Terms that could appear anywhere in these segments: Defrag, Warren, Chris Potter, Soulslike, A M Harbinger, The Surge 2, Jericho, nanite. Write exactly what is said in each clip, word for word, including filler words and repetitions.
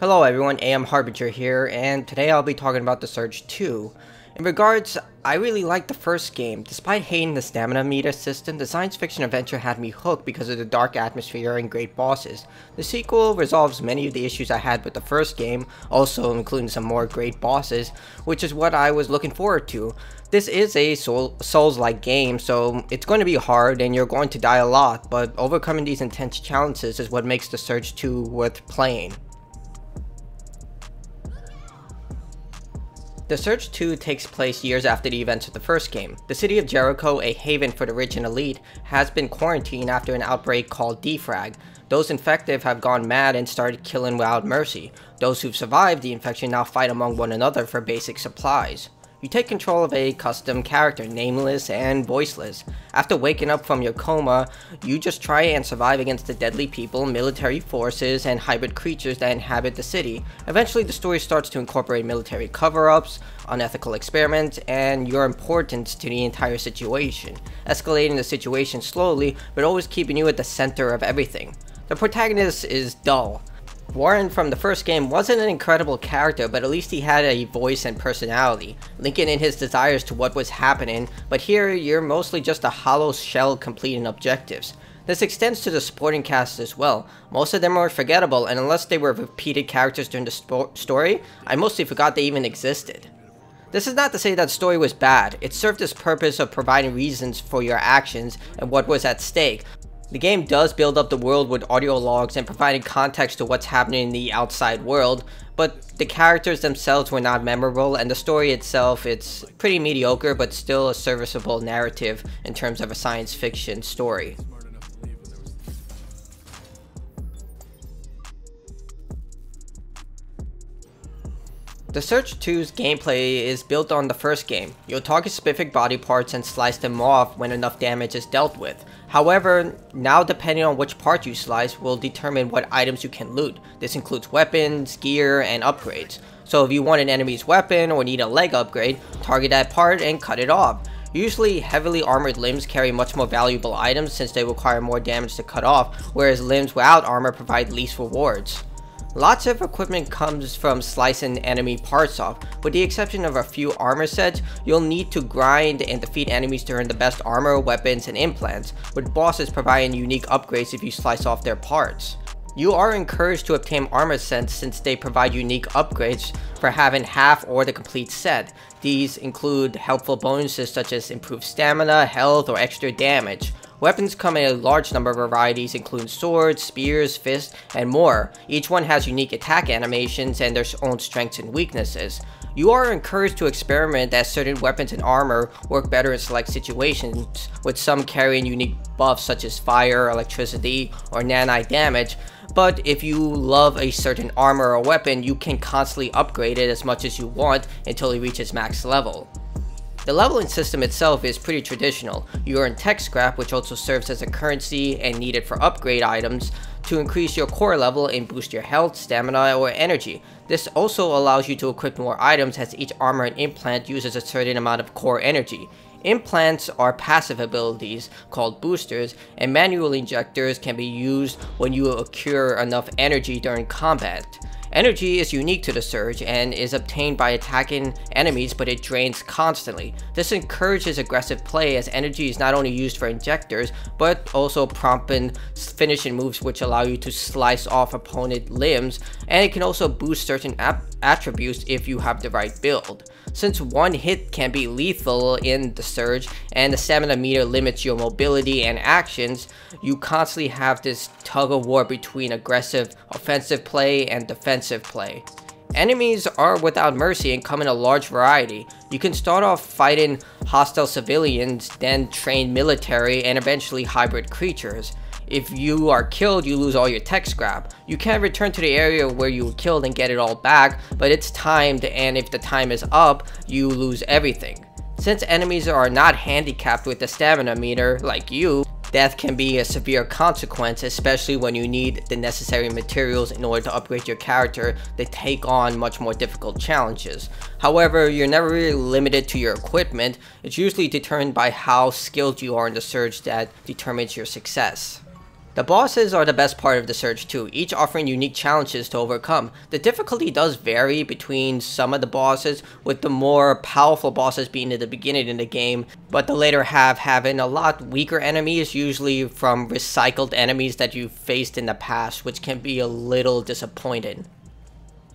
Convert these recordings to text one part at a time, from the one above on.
Hello everyone, A M Harbinger here, and today I'll be talking about The Surge two. In regards, I really liked the first game. Despite hating the stamina meter system, the science fiction adventure had me hooked because of the dark atmosphere and great bosses. The sequel resolves many of the issues I had with the first game, also including some more great bosses, which is what I was looking forward to. This is a soul, Souls-like game, so it's going to be hard and you're going to die a lot, but overcoming these intense challenges is what makes The Surge two worth playing. The Surge two takes place years after the events of the first game. The city of Jericho, a haven for the rich and elite, has been quarantined after an outbreak called Defrag. Those infected have gone mad and started killing without mercy. Those who've survived the infection now fight among one another for basic supplies. You take control of a custom character, nameless and voiceless. After waking up from your coma, you just try and survive against the deadly people, military forces, and hybrid creatures that inhabit the city. Eventually, the story starts to incorporate military cover-ups, unethical experiments, and your importance to the entire situation, escalating the situation slowly, but always keeping you at the center of everything. The protagonist is dull. Warren from the first game wasn't an incredible character, but at least he had a voice and personality, linking in his desires to what was happening, but here you're mostly just a hollow shell completing objectives. This extends to the supporting cast as well. Most of them are forgettable, and unless they were repeated characters during the story, I mostly forgot they even existed. This is not to say that the story was bad. It served its purpose of providing reasons for your actions and what was at stake. The game does build up the world with audio logs and providing context to what's happening in the outside world, but the characters themselves were not memorable, and the story itself, it's pretty mediocre but still a serviceable narrative in terms of a science fiction story. The Surge two's gameplay is built on the first game. You'll target specific body parts and slice them off when enough damage is dealt with. However, now depending on which part you slice will determine what items you can loot. This includes weapons, gear, and upgrades. So if you want an enemy's weapon or need a leg upgrade, target that part and cut it off. Usually, heavily armored limbs carry much more valuable items since they require more damage to cut off, whereas limbs without armor provide least rewards. Lots of equipment comes from slicing enemy parts off. With the exception of a few armor sets, you'll need to grind and defeat enemies to earn the best armor, weapons, and implants, with bosses providing unique upgrades if you slice off their parts. You are encouraged to obtain armor sets since they provide unique upgrades for having half or the complete set. These include helpful bonuses such as improved stamina, health, or extra damage. Weapons come in a large number of varieties including swords, spears, fists, and more. Each one has unique attack animations and their own strengths and weaknesses. You are encouraged to experiment as certain weapons and armor work better in select situations, with some carrying unique buffs such as fire, electricity, or nanite damage. But if you love a certain armor or weapon, you can constantly upgrade it as much as you want until it reaches max level. The leveling system itself is pretty traditional. You earn tech scrap, which also serves as a currency and needed for upgrade items to increase your core level and boost your health, stamina, or energy. This also allows you to equip more items as each armor and implant uses a certain amount of core energy. Implants are passive abilities called boosters, and manual injectors can be used when you accrue enough energy during combat. Energy is unique to the Surge and is obtained by attacking enemies, but it drains constantly. This encourages aggressive play as energy is not only used for injectors, but also prompting finishing moves which allow you to slice off opponent limbs, and it can also boost certain attributes if you have the right build. Since one hit can be lethal in the Surge, and the stamina meter limits your mobility and actions, you constantly have this tug of war between aggressive, offensive play and defensive play. Enemies are without mercy and come in a large variety. You can start off fighting hostile civilians, then trained military, and eventually hybrid creatures. If you are killed, you lose all your tech scrap. You can return to the area where you were killed and get it all back, but it's timed, and if the time is up, you lose everything. Since enemies are not handicapped with the stamina meter like you, death can be a severe consequence, especially when you need the necessary materials in order to upgrade your character to take on much more difficult challenges. However, you're never really limited to your equipment. It's usually determined by how skilled you are in the Surge that determines your success. The bosses are the best part of The Surge two, each offering unique challenges to overcome. The difficulty does vary between some of the bosses, with the more powerful bosses being at the beginning in the game, but the later half having a lot weaker enemies, usually from recycled enemies that you've faced in the past, which can be a little disappointing.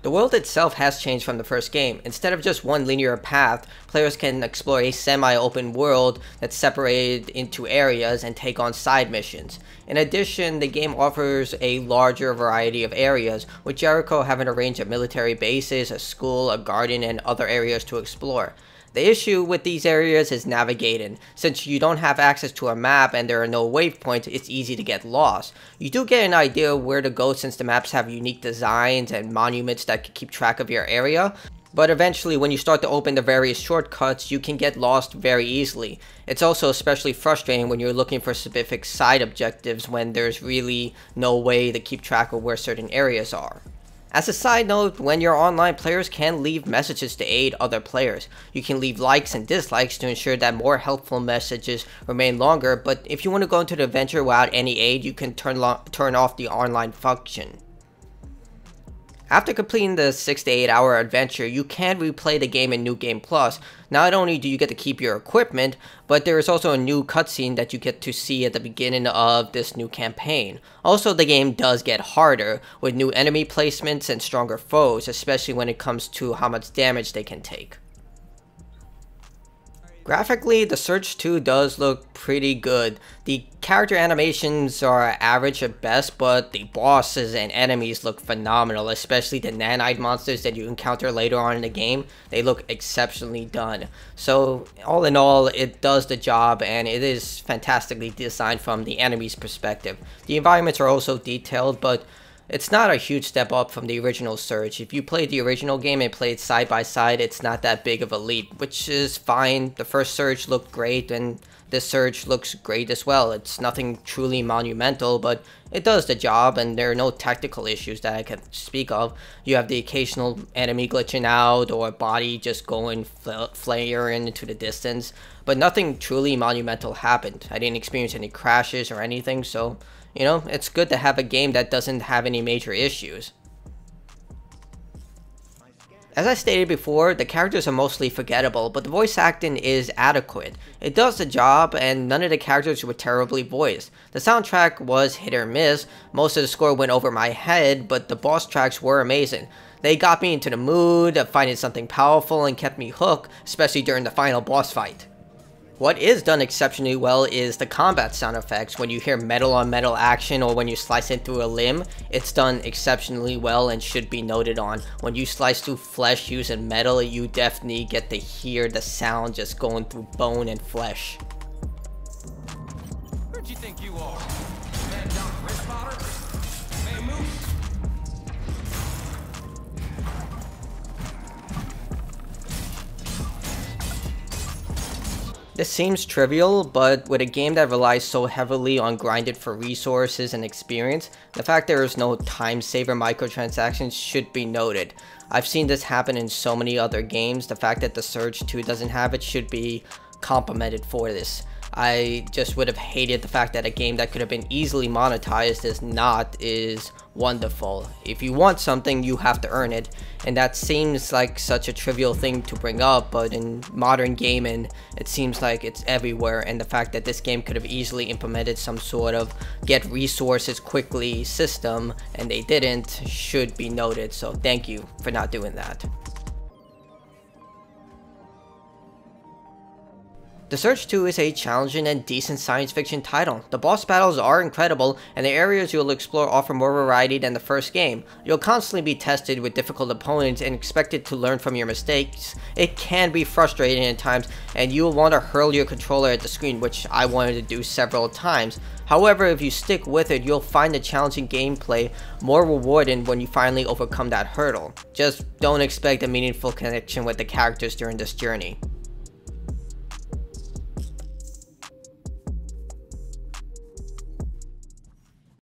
The world itself has changed from the first game. Instead of just one linear path, players can explore a semi-open world that's separated into areas and take on side missions. In addition, the game offers a larger variety of areas, with Jericho having a range of military bases, a school, a garden, and other areas to explore. The issue with these areas is navigating. Since you don't have access to a map and there are no waypoints, it's easy to get lost. You do get an idea where to go since the maps have unique designs and monuments that can keep track of your area, but eventually when you start to open the various shortcuts, you can get lost very easily. It's also especially frustrating when you're looking for specific side objectives when there's really no way to keep track of where certain areas are. As a side note, when you're online, players can leave messages to aid other players. You can leave likes and dislikes to ensure that more helpful messages remain longer, but if you want to go into the adventure without any aid, you can turn, turn off the online function. After completing the six to eight hour adventure, you can replay the game in New Game Plus. Not only do you get to keep your equipment, but there is also a new cutscene that you get to see at the beginning of this new campaign. Also, the game does get harder, with new enemy placements and stronger foes, especially when it comes to how much damage they can take. Graphically, The Surge two does look pretty good. The character animations are average at best, but the bosses and enemies look phenomenal, especially the nanite monsters that you encounter later on in the game. They look exceptionally done. So, all in all, it does the job, and it is fantastically designed from the enemy's perspective. The environments are also detailed, but it's not a huge step up from the original Surge. If you played the original game and played side by side, it's not that big of a leap, which is fine. The first Surge looked great, and this Surge looks great as well. It's nothing truly monumental, but it does the job, and there are no technical issues that I can speak of. You have the occasional enemy glitching out, or body just going fl flaring into the distance, but nothing truly monumental happened. I didn't experience any crashes or anything, so you know, it's good to have a game that doesn't have any major issues. As I stated before, the characters are mostly forgettable, but the voice acting is adequate. It does the job, and none of the characters were terribly voiced. The soundtrack was hit or miss. Most of the score went over my head, but the boss tracks were amazing. They got me into the mood of finding something powerful and kept me hooked, especially during the final boss fight. What is done exceptionally well is the combat sound effects. When you hear metal on metal action or when you slice in through a limb, it's done exceptionally well and should be noted on. When you slice through flesh using metal, you definitely get to hear the sound just going through bone and flesh. Where do you think you are? Man down, Chris Potter? May move? This seems trivial, but with a game that relies so heavily on grinding for resources and experience, the fact there is no time-saver microtransactions should be noted. I've seen this happen in so many other games. The fact that The Surge two doesn't have it should be complimented for this. I just would have hated the fact that a game that could have been easily monetized is not is wonderful. If you want something, you have to earn it, and that seems like such a trivial thing to bring up, but in modern gaming, it seems like it's everywhere, and the fact that this game could have easily implemented some sort of get resources quickly system, and they didn't, should be noted, so thank you for not doing that. The Surge two is a challenging and decent science fiction title. The boss battles are incredible, and the areas you'll explore offer more variety than the first game. You'll constantly be tested with difficult opponents and expected to learn from your mistakes. It can be frustrating at times, and you'll want to hurl your controller at the screen, which I wanted to do several times. However, if you stick with it, you'll find the challenging gameplay more rewarding when you finally overcome that hurdle. Just don't expect a meaningful connection with the characters during this journey.